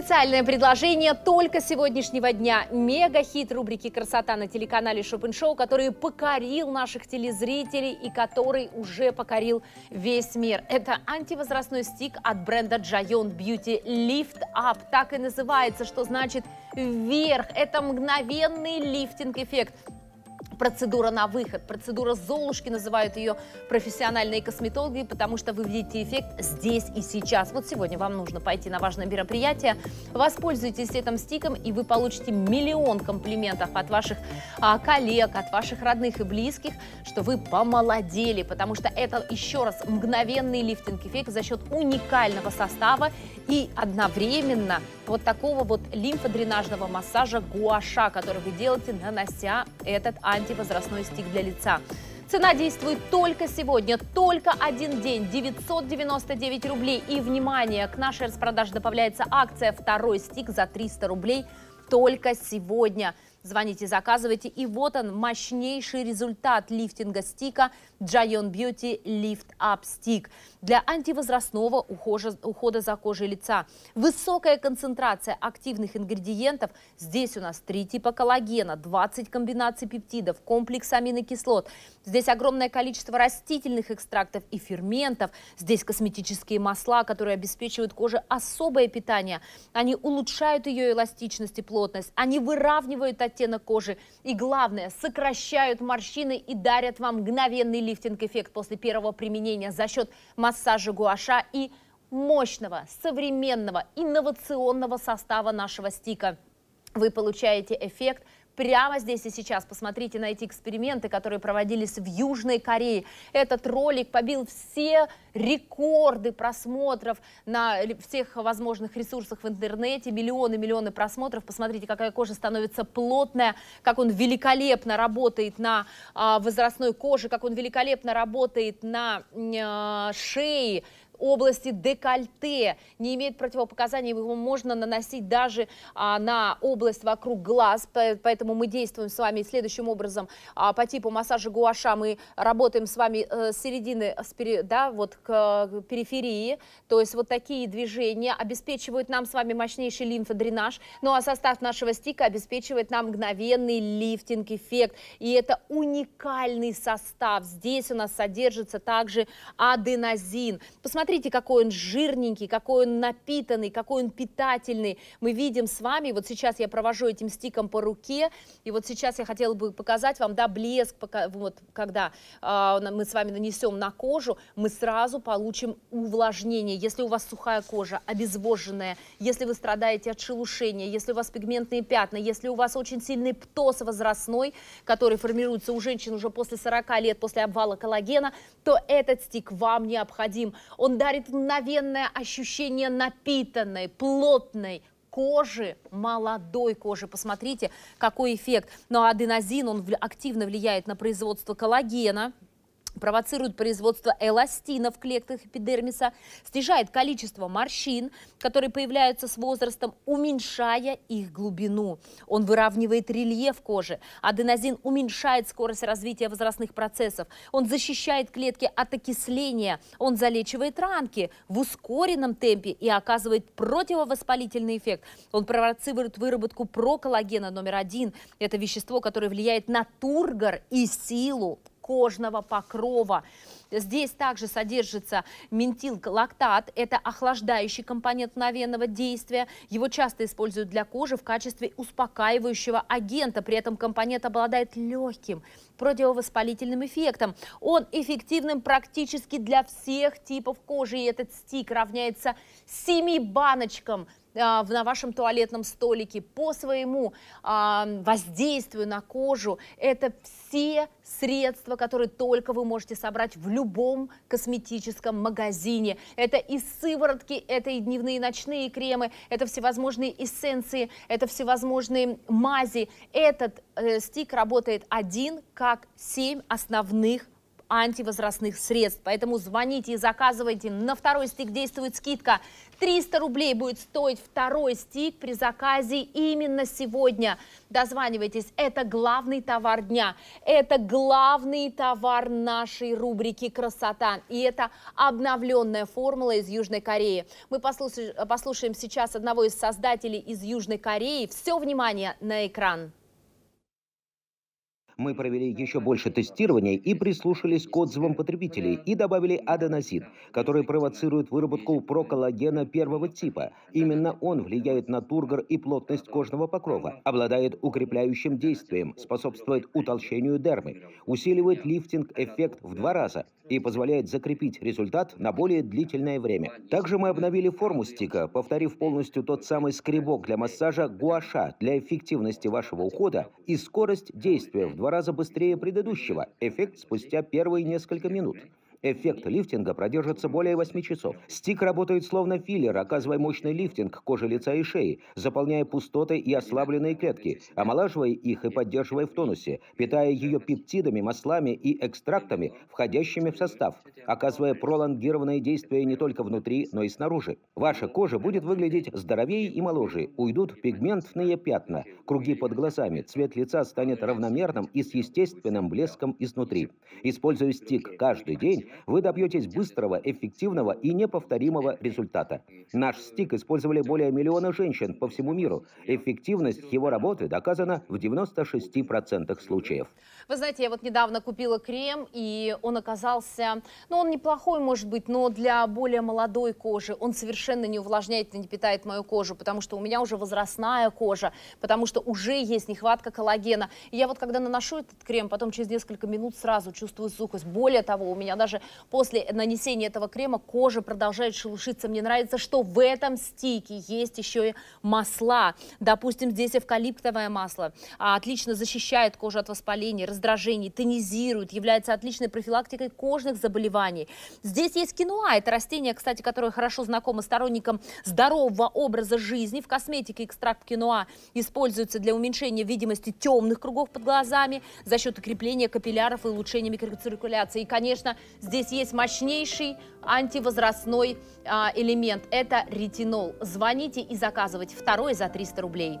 Специальное предложение только сегодняшнего дня. Мега-хит рубрики «Красота» на телеканале Shop and Show, который покорил наших телезрителей и который уже покорил весь мир. Это антивозрастной стик от бренда Djoean Beauty Lift Up. Так и называется, что значит «вверх». Это мгновенный лифтинг-эффект. Процедура на выход, процедура Золушки, называют ее профессиональные косметологи, потому что вы видите эффект здесь и сейчас. Вот сегодня вам нужно пойти на важное мероприятие, воспользуйтесь этим стиком, и вы получите миллион комплиментов от ваших коллег, от ваших родных и близких, что вы помолодели, потому что это, еще раз, мгновенный лифтинг-эффект за счет уникального состава и одновременно вот такого вот лимфодренажного массажа гуаша, который вы делаете, нанося этот антивозрастной стик для лица. Цена действует только сегодня, только один день, 999 рублей. И, внимание, к нашей распродаже добавляется акция «Второй стик за 300 рублей» только сегодня. Звоните, заказывайте. И вот он, мощнейший результат лифтинга стика Djoean Beauty Lift Up Stick для антивозрастного ухода за кожей лица. Высокая концентрация активных ингредиентов. Здесь у нас 3 типа коллагена, 20 комбинаций пептидов, комплекс аминокислот. Здесь огромное количество растительных экстрактов и ферментов. Здесь косметические масла, которые обеспечивают коже особое питание. Они улучшают ее эластичность и плотность. Они выравнивают оттенок кожи и, главное, сокращают морщины и дарят вам мгновенный лифтинг-эффект после первого применения за счет массажа гуаша и мощного, современного, инновационного состава нашего стика. Вы получаете эффект прямо здесь и сейчас. Посмотрите на эти эксперименты, которые проводились в Южной Корее. Этот ролик побил все рекорды просмотров на всех возможных ресурсах в интернете. Миллионы просмотров. Посмотрите, какая кожа становится плотная, как он великолепно работает на возрастной коже, как он великолепно работает на шее, области декольте, не имеет противопоказаний, его можно наносить даже на область вокруг глаз, поэтому мы действуем с вами следующим образом. По типу массажа гуаша мы работаем с вами с середины, вот к периферии, то есть вот такие движения обеспечивают нам с вами мощнейший лимфодренаж, ну а состав нашего стика обеспечивает нам мгновенный лифтинг-эффект, и это уникальный состав, здесь у нас содержится также аденозин. Посмотрите, какой он жирненький, какой он напитанный, какой он питательный. Мы видим с вами, вот сейчас я провожу этим стиком по руке, и вот сейчас я хотела бы показать вам, да, блеск, вот, когда мы с вами нанесем на кожу, мы сразу получим увлажнение. Если у вас сухая кожа, обезвоженная, если вы страдаете от шелушения, если у вас пигментные пятна, если у вас очень сильный птоз возрастной, который формируется у женщин уже после 40 лет, после обвала коллагена, то этот стик вам необходим. Он дарит мгновенное ощущение напитанной, плотной кожи, молодой кожи. Посмотрите, какой эффект. Но аденозин, он активно влияет на производство коллагена, провоцирует производство эластина в клетках эпидермиса, снижает количество морщин, которые появляются с возрастом, уменьшая их глубину. Он выравнивает рельеф кожи. Аденозин уменьшает скорость развития возрастных процессов. Он защищает клетки от окисления. Он залечивает ранки в ускоренном темпе и оказывает противовоспалительный эффект. Он провоцирует выработку проколлагена №1. Это вещество, которое влияет на тургор и силу кожного покрова. Здесь также содержится ментиллактат, это охлаждающий компонент мгновенного действия. Его часто используют для кожи в качестве успокаивающего агента. При этом компонент обладает легким противовоспалительным эффектом. Он эффективным практически для всех типов кожи. И этот стик равняется 7 баночкам на вашем туалетном столике по своему воздействию на кожу. Это все средства, которые только вы можете собрать в любом косметическом магазине. Это и сыворотки, это и дневные и ночные кремы, это всевозможные эссенции, это всевозможные мази. Этот стик работает один, как 7 основных антивозрастных средств. Поэтому звоните и заказывайте. На второй стик действует скидка. 300 рублей будет стоить второй стик при заказе именно сегодня. Дозванивайтесь. Это главный товар дня. Это главный товар нашей рубрики «Красота». И это обновленная формула из Южной Кореи. Мы послушаем сейчас одного из создателей из Южной Кореи. Все внимание на экран. Мы провели еще больше тестирований и прислушались к отзывам потребителей и добавили аденозин, который провоцирует выработку проколлагена первого типа. Именно он влияет на тургор и плотность кожного покрова, обладает укрепляющим действием, способствует утолщению дермы, усиливает лифтинг-эффект в 2 раза и позволяет закрепить результат на более длительное время. Также мы обновили форму стика, повторив полностью тот самый скребок для массажа гуаша для эффективности вашего ухода и скорость действия в 2 раза быстрее предыдущего. Эффект спустя первые несколько минут. Эффект лифтинга продержится более 8 часов. Стик работает словно филлер, оказывая мощный лифтинг кожи лица и шеи, заполняя пустоты и ослабленные клетки, омолаживая их и поддерживая в тонусе, питая ее пептидами, маслами и экстрактами, входящими в состав, оказывая пролонгированные действия не только внутри, но и снаружи. Ваша кожа будет выглядеть здоровее и моложе, уйдут пигментные пятна, круги под глазами, цвет лица станет равномерным и с естественным блеском изнутри. Используя стик каждый день, вы добьетесь быстрого, эффективного и неповторимого результата. Наш стик использовали более 1 миллиона женщин по всему миру. Эффективность его работы доказана в 96% случаев. Вы знаете, я вот недавно купила крем, и он оказался, ну, он неплохой, может быть, но для более молодой кожи. Он совершенно не увлажняет и не питает мою кожу, потому что у меня уже возрастная кожа, потому что уже есть нехватка коллагена. И я вот когда наношу этот крем, потом через несколько минут сразу чувствую сухость. Более того, у меня даже после нанесения этого крема кожа продолжает шелушиться. Мне нравится, что в этом стике есть еще и масла. Допустим, здесь эвкалиптовое масло. Отлично защищает кожу от воспалений, раздражений, тонизирует, является отличной профилактикой кожных заболеваний. Здесь есть киноа. Это растение, кстати, которое хорошо знакомо сторонникам здорового образа жизни. В косметике экстракт киноа используется для уменьшения видимости темных кругов под глазами за счет укрепления капилляров и улучшения микроциркуляции. И, конечно, здесь есть мощнейший антивозрастной элемент. Это ретинол. Звоните и заказывайте. Второй за 300 рублей.